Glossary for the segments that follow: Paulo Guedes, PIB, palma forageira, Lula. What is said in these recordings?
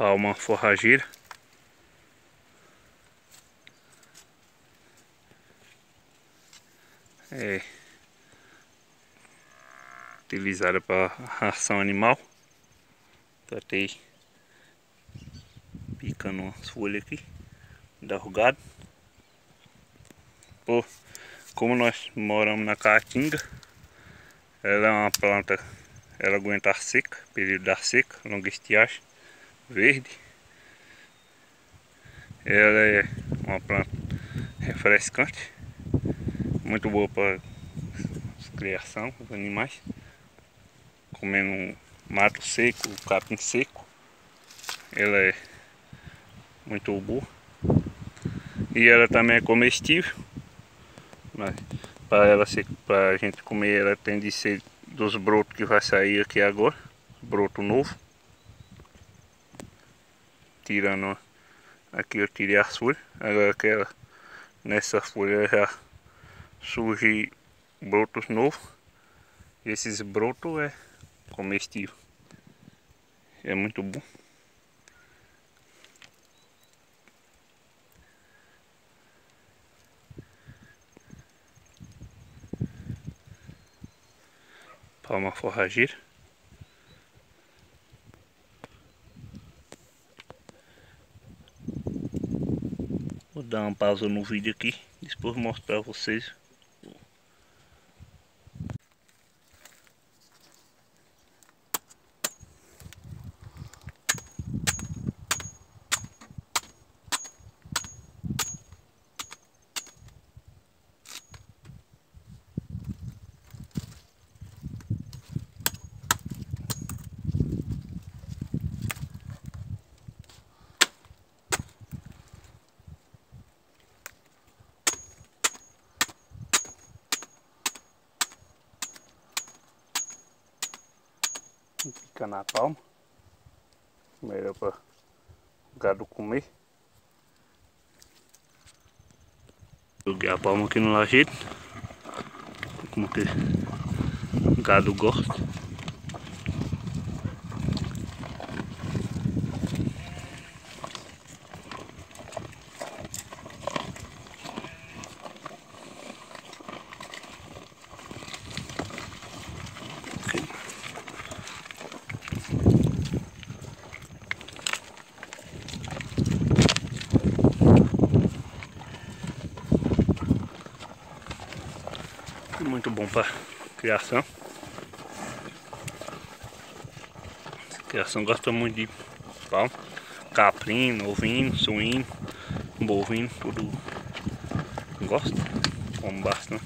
palma forrageira. É utilizada para ração animal. Tratei picando umas folhas aqui, derrugado. Pô, como nós moramos na caatinga, ela é uma planta, ela aguenta a seca, período da seca, longa estiagem, verde. Ela é uma planta refrescante, muito boa para criação dos animais, comendo mato seco, capim seco. Ela é muito boa e ela também é comestível, mas para a gente comer ela tem de ser dos brotos que vai sair aqui agora, broto novo. Tirando aqui, eu tirei as folhas, agora aquela, nessa folha já surge brotos novos. Esses brotos é comestível, é muito bom. Palma forrageira. Vou dar uma pausa no vídeo aqui, depois mostrar a vocês. Pica na palma, melhor para o gado comer. Joguei a palma aqui no lajedo, como que o gado gosta. Muito bom para criação. Criação gosta muito de palma, caprino, ovino, suíno, bovino, tudo gosta, como bastante.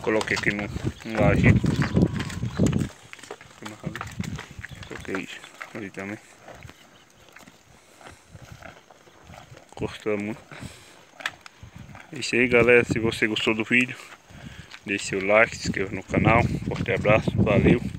Coloquei aqui no lajeiro, coloquei isso ali também. Gostou muito. É isso aí, galera. Se você gostou do vídeo, deixe seu like, se inscreva no canal. Forte abraço, valeu.